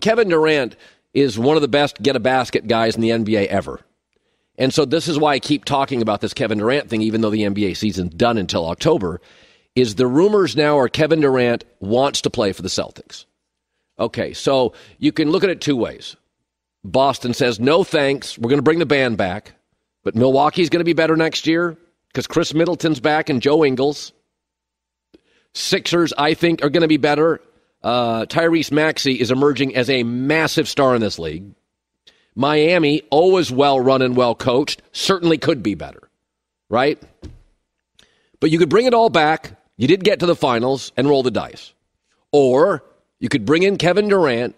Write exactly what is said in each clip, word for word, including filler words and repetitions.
Kevin Durant is one of the best get-a-basket guys in the N B A ever. And so this is why I keep talking about this Kevin Durant thing, even though the N B A season's done until October, is the rumors now are Kevin Durant wants to play for the Celtics. Okay, so you can look at it two ways. Boston says, no thanks, we're going to bring the band back, but Milwaukee's going to be better next year because Chris Middleton's back and Joe Ingles. Sixers, I think, are going to be better. Uh, Tyrese Maxey is emerging as a massive star in this league. Miami, always well-run and well-coached, certainly could be better, right? But you could bring it all back, you did get to the finals, and roll the dice. Or you could bring in Kevin Durant.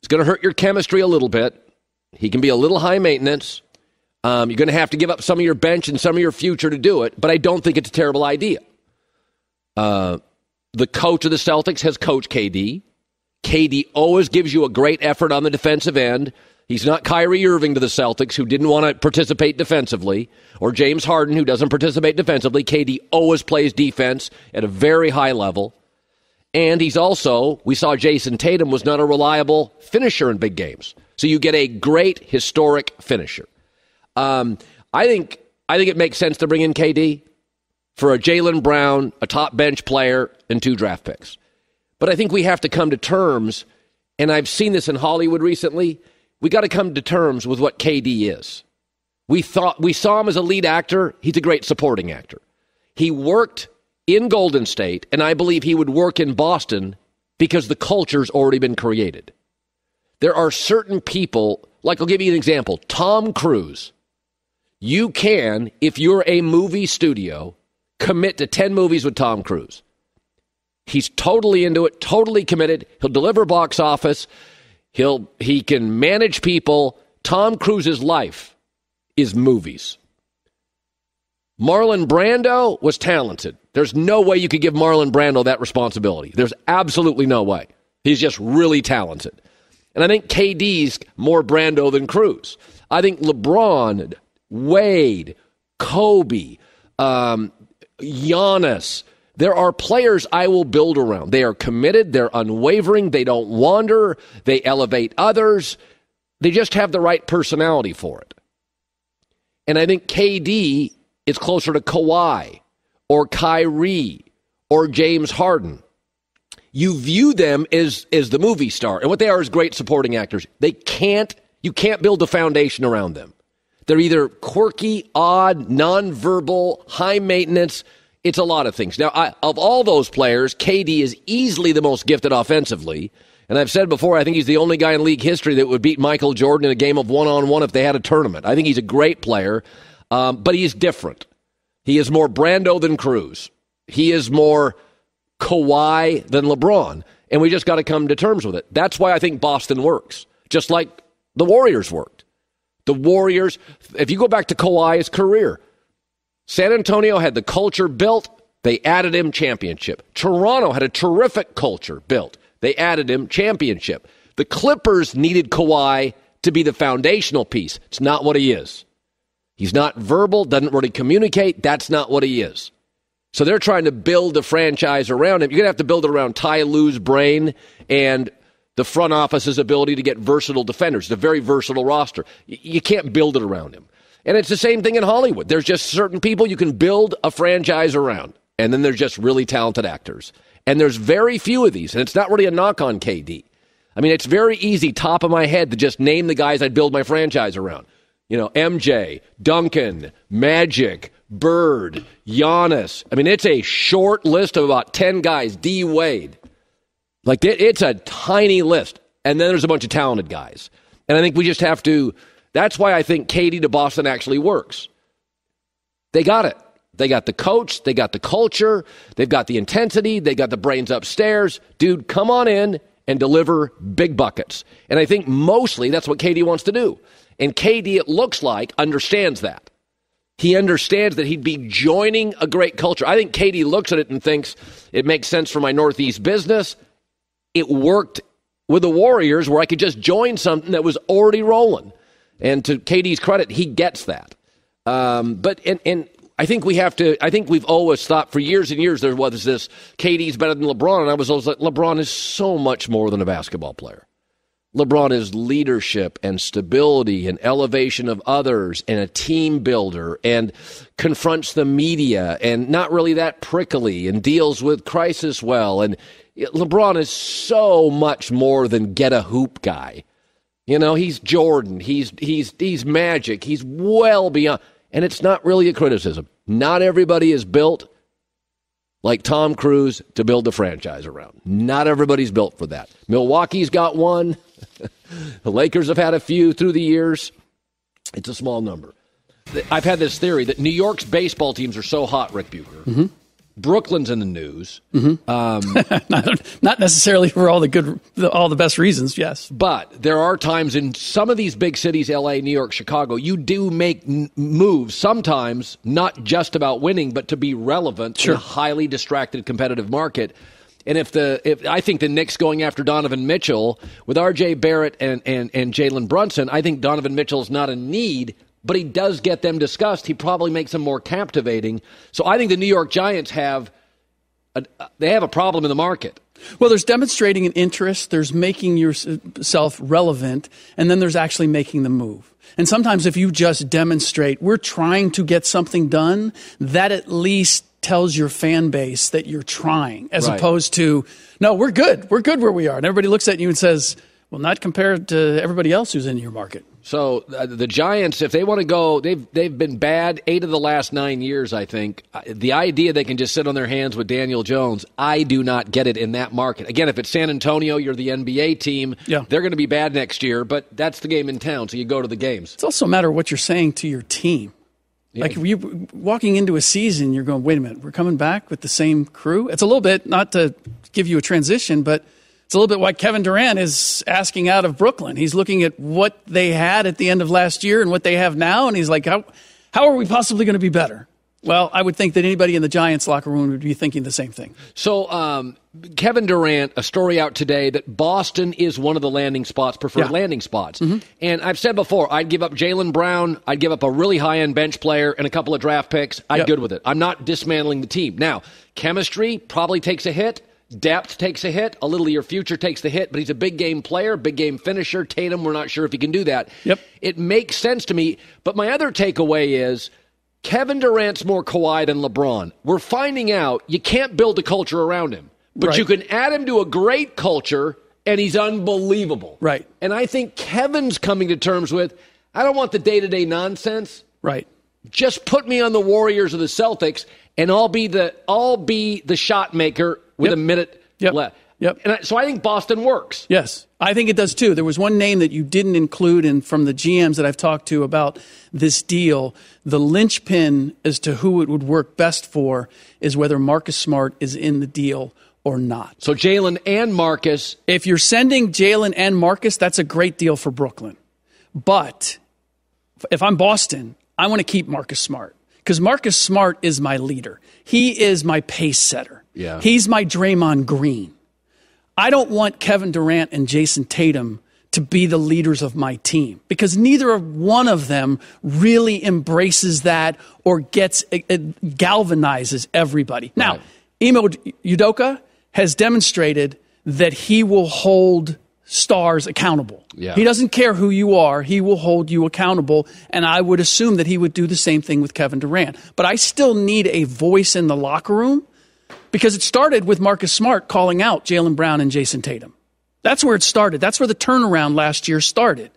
It's going to hurt your chemistry a little bit. He can be a little high maintenance. Um, you're going to have to give up some of your bench and some of your future to do it, but I don't think it's a terrible idea. Uh, the coach of the Celtics has coached K D. K D always gives you a great effort on the defensive end. He's not Kyrie Irving to the Celtics, who didn't want to participate defensively, or James Harden, who doesn't participate defensively. K D always plays defense at a very high level. And he's also, we saw Jayson Tatum was not a reliable finisher in big games. So you get a great historic finisher. Um, I think I think it makes sense to bring in K D for a Jaylen Brown, a top bench player, and two draft picks. But I think we have to come to terms, and I've seen this in Hollywood recently, we got to come to terms with what K D is. We thought we saw him as a lead actor. He's a great supporting actor. He worked in Golden State, and I believe he would work in Boston because the culture's already been created. There are certain people, like I'll give you an example, Tom Cruise. You can, if you're a movie studio, commit to ten movies with Tom Cruise. He's totally into it, totally committed. He'll deliver box office. He'll he can manage people. Tom Cruise's life is movies. Marlon Brando was talented. There's no way you could give Marlon Brando that responsibility. There's absolutely no way. He's just really talented. And I think K D's more Brando than Cruz. I think LeBron, Wade, Kobe, um, Giannis, there are players I will build around. They are committed. They're unwavering. They don't wander. They elevate others. They just have the right personality for it. And I think K D is closer to Kawhi or Kyrie or James Harden. You view them as, as the movie star. And what they are is great supporting actors. They can't, you can't build a foundation around them. They're either quirky, odd, nonverbal, high maintenance. It's a lot of things. Now, I, of all those players, K D is easily the most gifted offensively. And I've said before, I think he's the only guy in league history that would beat Michael Jordan in a game of one-on-one if they had a tournament. I think he's a great player, um, but he's different. He is more Brando than Cruz. He is more Kawhi than LeBron. And we just got to come to terms with it. That's why I think Boston works, just like the Warriors worked. The Warriors, if you go back to Kawhi's career, San Antonio had the culture built. They added him championship. Toronto had a terrific culture built. They added him championship. The Clippers needed Kawhi to be the foundational piece. It's not what he is. He's not verbal, doesn't really communicate. That's not what he is. So they're trying to build the franchise around him. You're going to have to build it around Ty Lue's brain and the front office's ability to get versatile defenders. It's a very versatile roster. You can't build it around him. And it's the same thing in Hollywood. There's just certain people you can build a franchise around. And then there's just really talented actors. And there's very few of these. And it's not really a knock on K D. I mean, it's very easy, top of my head, to just name the guys I'd build my franchise around. You know, M J, Duncan, Magic, Bird, Giannis. I mean, it's a short list of about ten guys. D. Wade. Like, it's a tiny list. And then there's a bunch of talented guys. And I think we just have to... That's why I think K D to Boston actually works. They got it. They got the coach. They got the culture. They've got the intensity. They got the brains upstairs. Dude, come on in and deliver big buckets. And I think mostly that's what K D wants to do. And K D, it looks like, understands that. He understands that he'd be joining a great culture. I think K D looks at it and thinks it makes sense for my Northeast business. It worked with the Warriors where I could just join something that was already rolling. And to K D's credit, he gets that. Um, but and, and I think we have to. I think we've always thought for years and years there was this K D's better than LeBron, and I was always like, LeBron is so much more than a basketball player. LeBron is leadership and stability and elevation of others and a team builder and confronts the media and not really that prickly and deals with crisis well. And LeBron is so much more than get a hoop guy. You know, he's Jordan. He's he's he's Magic. He's well beyond. And it's not really a criticism. Not everybody is built like Tom Cruise to build a franchise around. Not everybody's built for that. Milwaukee's got one. The Lakers have had a few through the years. It's a small number. I've had this theory that New York's baseball teams are so hot, Rick Bucher. Mm-hmm. Brooklyn's in the news. Mm-hmm. Um, not, not necessarily for all the good, all the best reasons, yes. But there are times in some of these big cities, L A, New York, Chicago, you do make n- moves sometimes not just about winning, but to be relevant sure. in a highly distracted competitive market. And if the if I think the Knicks going after Donovan Mitchell with R J Barrett and, and, and Jalen Brunson, I think Donovan Mitchell's not a need, but he does get them discussed. He probably makes them more captivating. So I think the New York Giants have a, they have a problem in the market. Well, there's demonstrating an interest, there's making yourself relevant, and then there's actually making the move. And sometimes if you just demonstrate, we're trying to get something done, that at least tells your fan base that you're trying, as right. opposed to, no, we're good. We're good where we are. And everybody looks at you and says, well, not compared to everybody else who's in your market. So uh, the Giants, if they want to go, they've they've been bad eight of the last nine years, I think. The idea they can just sit on their hands with Daniel Jones, I do not get it in that market. Again, if it's San Antonio, you're the N B A team. Yeah. They're going to be bad next year, but that's the game in town, so you go to the games. It's also a matter of what you're saying to your team. Yeah. Like, if you're walking into a season, you're going, wait a minute, we're coming back with the same crew? It's a little bit, not to give you a transition, but it's a little bit why Kevin Durant is asking out of Brooklyn. He's looking at what they had at the end of last year and what they have now, and he's like, how, how are we possibly going to be better? Well, I would think that anybody in the Giants locker room would be thinking the same thing. So um, Kevin Durant, a story out today that Boston is one of the landing spots, preferred yeah. landing spots. Mm-hmm. And I've said before, I'd give up Jaylen Brown, I'd give up a really high-end bench player and a couple of draft picks. I'm yep. good with it. I'm not dismantling the team. Now, chemistry probably takes a hit. Depth takes a hit. A little of your future takes the hit, but he's a big-game player, big-game finisher. Tatum, we're not sure if he can do that. Yep. It makes sense to me, but my other takeaway is Kevin Durant's more Kawhi than LeBron. We're finding out you can't build a culture around him, but right. you can add him to a great culture, and he's unbelievable. Right. And I think Kevin's coming to terms with, I don't want the day-to-day nonsense. Right. Just put me on the Warriors or the Celtics, and I'll be the I'll be the shot maker with yep. a minute yep. left. Yep. And I, so I think Boston works. Yes, I think it does too. There was one name that you didn't include, and from the G Ms that I've talked to about this deal, the linchpin as to who it would work best for is whether Marcus Smart is in the deal or not. So Jaylen and Marcus. If you're sending Jaylen and Marcus, that's a great deal for Brooklyn. But if I'm Boston, I want to keep Marcus Smart because Marcus Smart is my leader. He is my pace setter. Yeah. He's my Draymond Green. I don't want Kevin Durant and Jayson Tatum to be the leaders of my team because neither one of them really embraces that or gets it, it galvanizes everybody. Now, right. Ime Udoka has demonstrated that he will hold stars accountable. Yeah. He doesn't care who you are. He will hold you accountable, and I would assume that he would do the same thing with Kevin Durant. But I still need a voice in the locker room because it started with Marcus Smart calling out Jaylen Brown and Jayson Tatum. That's where it started. That's where the turnaround last year started.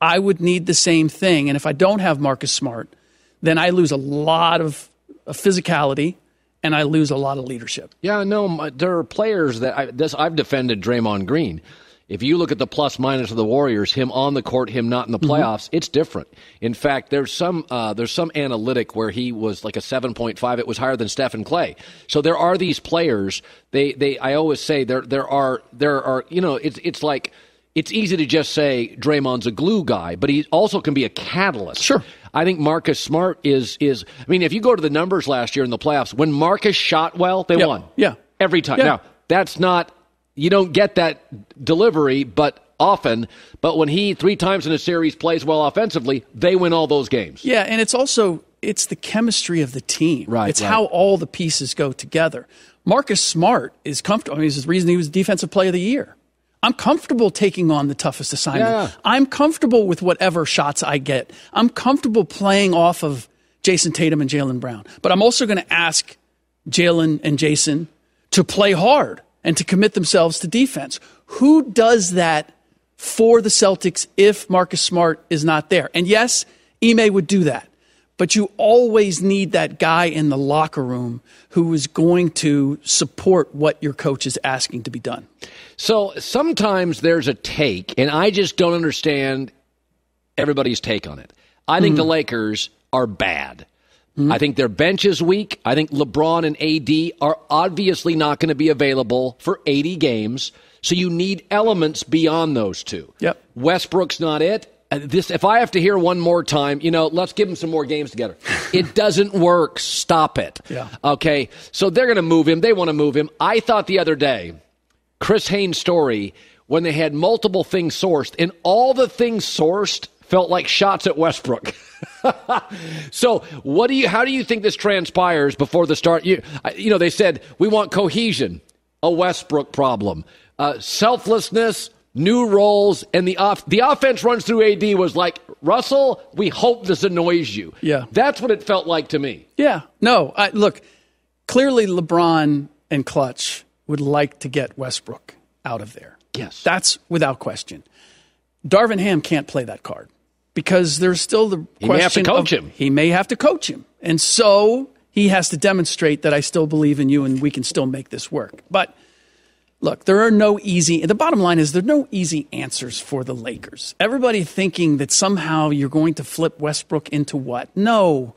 I would need the same thing, and if I don't have Marcus Smart, then I lose a lot of physicality and I lose a lot of leadership. Yeah, no, there are players that I, this, I've defended Draymond Green. If you look at the plus-minus of the Warriors, him on the court, him not in the playoffs, mm-hmm. it's different. In fact, there's some uh, there's some analytic where he was like a seven point five. It was higher than Stephen Clay. So there are these players. They they I always say there there are there are you know it's it's like it's easy to just say Draymond's a glue guy, but he also can be a catalyst. Sure. I think Marcus Smart is is. I mean, if you go to the numbers last year in the playoffs, when Marcus shot well, they yeah. won. Yeah. Every time. Yeah. Now that's not. You don't get that delivery, but often. But when he three times in a series plays well offensively, they win all those games. Yeah, and it's also it's the chemistry of the team. Right, it's right. how all the pieces go together. Marcus Smart is comfortable. I mean, it's the reason he was Defensive Player of the Year. I'm comfortable taking on the toughest assignment. Yeah. I'm comfortable with whatever shots I get. I'm comfortable playing off of Jayson Tatum and Jaylen Brown. But I'm also going to ask Jaylen and Jayson to play hard and to commit themselves to defense. Who does that for the Celtics if Marcus Smart is not there? And yes, Ime would do that. But you always need that guy in the locker room who is going to support what your coach is asking to be done. So sometimes there's a take, and I just don't understand everybody's take on it. I think mm-hmm. the Lakers are bad. Mm-hmm. I think their bench is weak. I think LeBron and A D are obviously not going to be available for eighty games. So you need elements beyond those two. Yep. Westbrook's not it. This, if I have to hear one more time, you know, let's give him some more games together. It doesn't work. Stop it. Yeah. Okay, so they're going to move him. They want to move him. I thought the other day, Chris Haynes' story, when they had multiple things sourced, and all the things sourced felt like shots at Westbrook. So what do you? How do you think this transpires before the start? You, you know, they said, we want cohesion, a Westbrook problem, uh, selflessness, new roles, and the off the offense runs through A D was like, Russell, we hope this annoys you. Yeah. That's what it felt like to me. Yeah. No, I, look, clearly LeBron and Clutch would like to get Westbrook out of there. Yes. That's without question. Darvin Ham can't play that card because there's still the question. He may have to coach him. He may have to coach him. And so he has to demonstrate that I still believe in you and we can still make this work. But look, there are no easy – the bottom line is there are no easy answers for the Lakers. Everybody thinking that somehow you're going to flip Westbrook into what? No.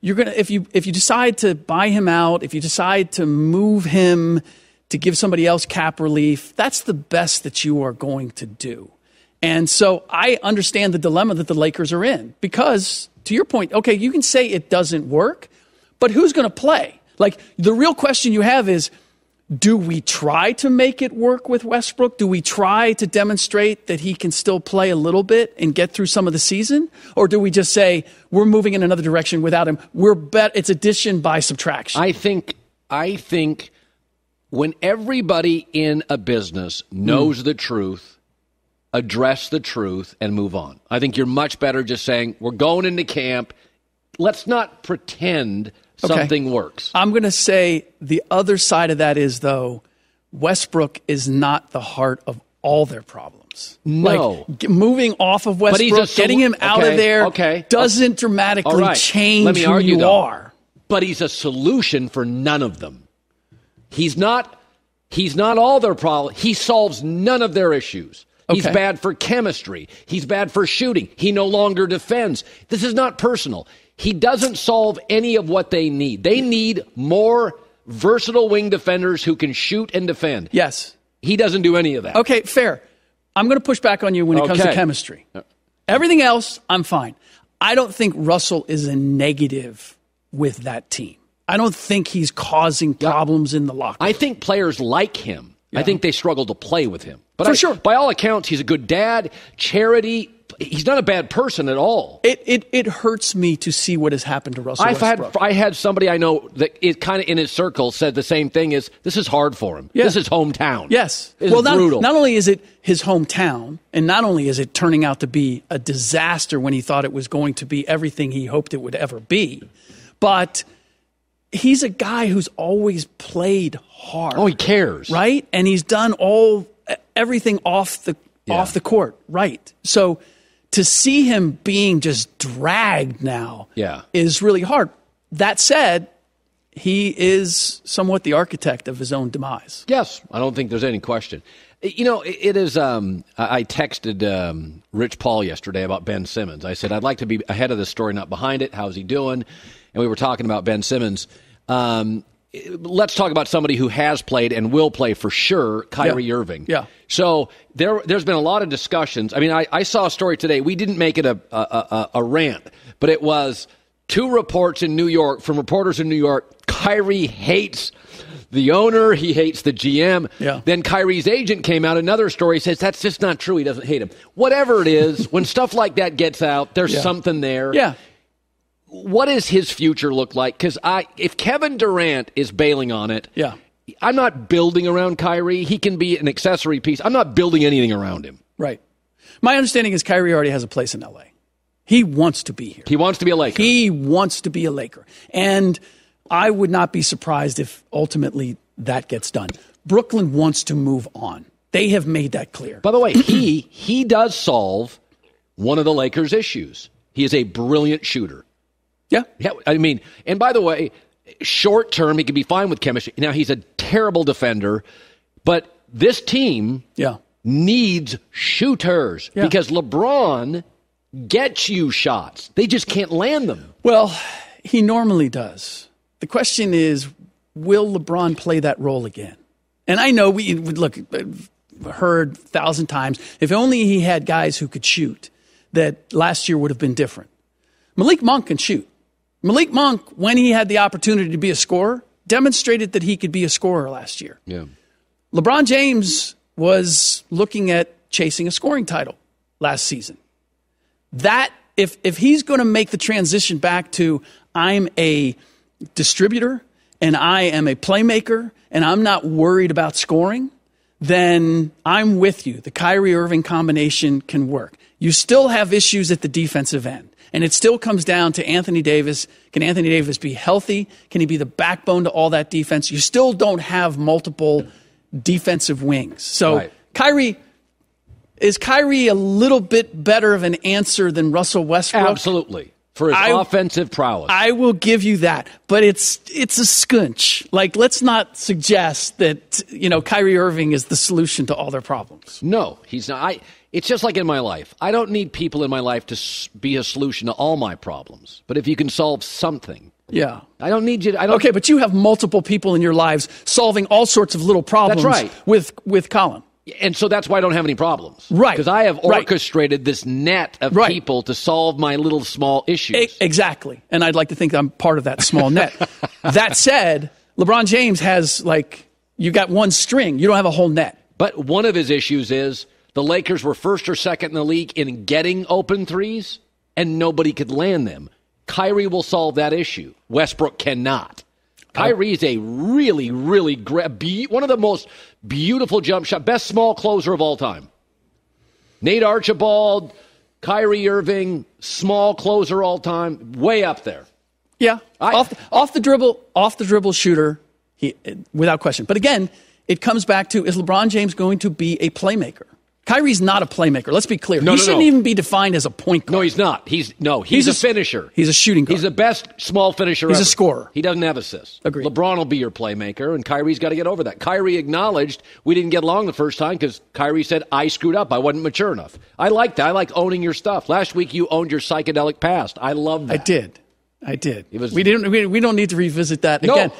You're gonna if you if you decide to buy him out, if you decide to move him to give somebody else cap relief, that's the best that you are going to do. And so I understand the dilemma that the Lakers are in because, to your point, okay, you can say it doesn't work, but who's going to play? Like, the real question you have is – do we try to make it work with Westbrook? Do we try to demonstrate that he can still play a little bit and get through some of the season? Or do we just say, we're moving in another direction without him? We're bet it's addition by subtraction. I think, I think when everybody in a business knows mm. the truth, address the truth, and move on. I think you're much better just saying, we're going into camp. Let's not pretend okay. something works. I'm going to say the other side of that is, though, Westbrook is not the heart of all their problems. No. Like, g- moving off of Westbrook, sol- getting him out okay. of there okay. doesn't okay. dramatically right. change Let me who argue, you though. Are. But he's a solution for none of them. He's not, he's not all their problems. He solves none of their issues. Okay. He's bad for chemistry. He's bad for shooting. He no longer defends. This is not personal. He doesn't solve any of what they need. They need more versatile wing defenders who can shoot and defend. Yes. He doesn't do any of that. Okay, fair. I'm going to push back on you when it okay. comes to chemistry. Everything else, I'm fine. I don't think Russell is a negative with that team. I don't think he's causing problems yeah. in the locker room. I think players like him. Yeah. I think they struggle to play with him. But For I, sure. by all accounts, he's a good dad, charity. He's not a bad person at all. It it it hurts me to see what has happened to Russell I've Westbrook. Had, I had somebody I know that is kind of in his circle said the same thing is, this is hard for him. Yeah. This is hometown. Yes. It's well, not, brutal. Not only is it his hometown, and not only is it turning out to be a disaster when he thought it was going to be everything he hoped it would ever be, but he's a guy who's always played hard. Oh, he cares. Right? And he's done all everything off the yeah. off the court. Right. So to see him being just dragged now yeah. is really hard. That said, he is somewhat the architect of his own demise. Yes, I don't think there's any question. You know, it is. Um, I texted um, Rich Paul yesterday about Ben Simmons. I said, I'd like to be ahead of the story, not behind it. How's he doing? And we were talking about Ben Simmons. Um, let's talk about somebody who has played and will play for sure, Kyrie yeah. Irving. Yeah. So there, there's been a lot of discussions. I mean, I, I saw a story today. We didn't make it a, a, a, a rant, but it was two reports in New York, from reporters in New York, Kyrie hates the owner. He hates the G M. Yeah. Then Kyrie's agent came out. Another story says that's just not true. He doesn't hate him. Whatever it is, when stuff like that gets out, there's yeah. something there. Yeah. What does his future look like? Because I, if Kevin Durant is bailing on it, yeah. I'm not building around Kyrie. He can be an accessory piece. I'm not building anything around him. Right. My understanding is Kyrie already has a place in L A. He wants to be here. He wants to be a Laker. He wants to be a Laker. And I would not be surprised if ultimately that gets done. Brooklyn wants to move on. They have made that clear. By the way, he he does solve one of the Lakers' issues. He is a brilliant shooter. Yeah. yeah I mean, and by the way, short term, he could be fine with chemistry. Now, he's a terrible defender, but this team yeah. needs shooters yeah. because LeBron gets you shots. They just can't land them. Well, he normally does. The question is, will LeBron play that role again? And I know we, we look heard a thousand times, if only he had guys who could shoot, that last year would have been different. Malik Monk can shoot. Malik Monk, when he had the opportunity to be a scorer, demonstrated that he could be a scorer last year. Yeah. LeBron James was looking at chasing a scoring title last season. That, if if he's going to make the transition back to, I'm a distributor and I am a playmaker and I'm not worried about scoring, then I'm with you. The Kyrie Irving combination can work. You still have issues at the defensive end. And it still comes down to Anthony Davis. Can Anthony Davis be healthy? Can he be the backbone to all that defense? You still don't have multiple defensive wings. So right. Kyrie, is Kyrie a little bit better of an answer than Russell Westbrook? Absolutely. For his I, offensive prowess. I will give you that. But it's it's a skunch. Like, let's not suggest that, you know, Kyrie Irving is the solution to all their problems. No, he's not. I, it's just like in my life. I don't need people in my life to be a solution to all my problems. But if you can solve something. Yeah. I don't need you to. I don't, okay, but you have multiple people in your lives solving all sorts of little problems. That's right. with, with Colin. And so that's why I don't have any problems. Right. Because I have orchestrated right. this net of right. people to solve my little small issues. E- exactly. And I'd like to think I'm part of that small net. That said, LeBron James has, like, you got one string. You don't have a whole net. But one of his issues is the Lakers were first or second in the league in getting open threes, and nobody could land them. Kyrie will solve that issue. Westbrook cannot. Kyrie is a really, really great, be, one of the most beautiful jump shot, best small closer of all time. Nate Archibald, Kyrie Irving, small closer all time, way up there. Yeah, I, off, the, off the dribble, off the dribble shooter, he, without question. But again, it comes back to, is LeBron James going to be a playmaker? Kyrie's not a playmaker. Let's be clear. No, he no, shouldn't no. even be defined as a point guard. No, he's not. He's no. He's, he's a, a finisher. He's a shooting guard. He's the best small finisher he's ever. He's a scorer. He doesn't have assists. Agreed. LeBron will be your playmaker, and Kyrie's got to get over that. Kyrie acknowledged we didn't get along the first time because Kyrie said, I screwed up. I wasn't mature enough. I like that. I like owning your stuff. Last week you owned your psychedelic past. I love that. I did. I did. It was, we, didn't, we, we don't need to revisit that no. again.